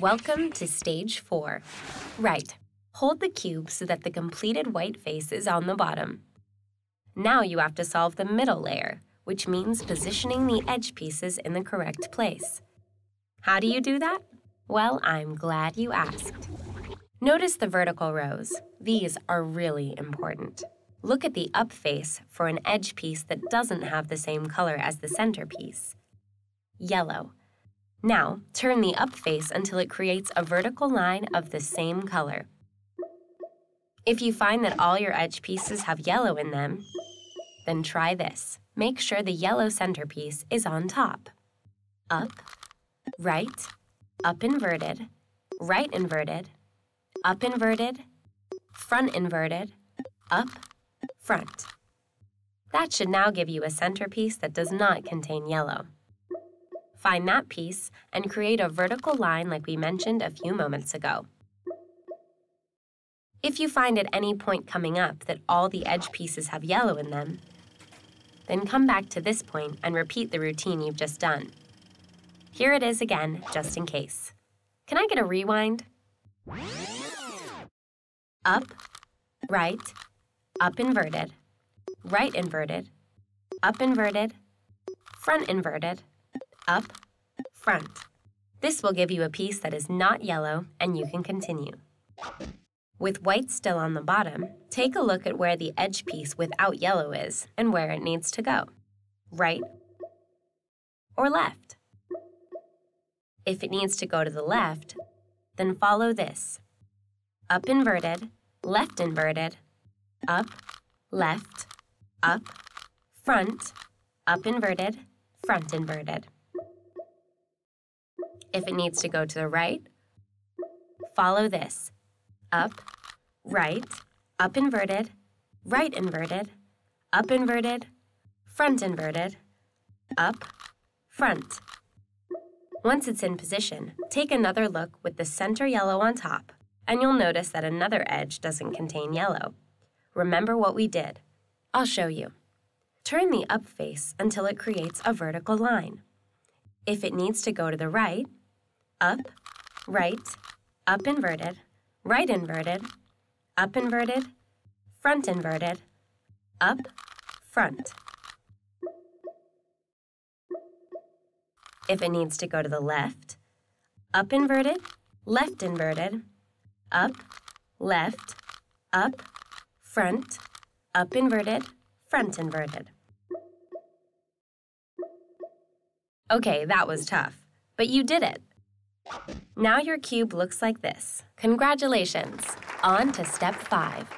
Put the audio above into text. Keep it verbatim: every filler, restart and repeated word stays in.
Welcome to stage four. Right. Hold the cube so that the completed white face is on the bottom. Now you have to solve the middle layer, which means positioning the edge pieces in the correct place. How do you do that? Well, I'm glad you asked. Notice the vertical rows. These are really important. Look at the up face for an edge piece that doesn't have the same color as the center piece. Yellow. Now, turn the up face until it creates a vertical line of the same color. If you find that all your edge pieces have yellow in them, then try this. Make sure the yellow centerpiece is on top. Up, right, up inverted, right inverted, up inverted, front inverted, up, front. That should now give you a centerpiece that does not contain yellow. Find that piece and create a vertical line like we mentioned a few moments ago. If you find at any point coming up that all the edge pieces have yellow in them, then come back to this point and repeat the routine you've just done. Here it is again, just in case. Can I get a rewind? Up, right, up inverted, right inverted, up inverted, front inverted, up, front. This will give you a piece that is not yellow, and you can continue. With white still on the bottom, take a look at where the edge piece without yellow is and where it needs to go. Right or left. If it needs to go to the left, then follow this. Up inverted, left inverted, up, left, up, front, up inverted, front inverted. If it needs to go to the right, follow this. Up, right, up inverted, right inverted, up inverted, front inverted, up, front. Once it's in position, take another look with the center yellow on top, and you'll notice that another edge doesn't contain yellow. Remember what we did. I'll show you. Turn the up face until it creates a vertical line. If it needs to go to the right, up, right, up inverted, right inverted, up inverted, front inverted, up, front. If it needs to go to the left, up inverted, left inverted, up, left, up, front, up inverted, front inverted. Okay, that was tough, but you did it. Now your cube looks like this. Congratulations! On to step five.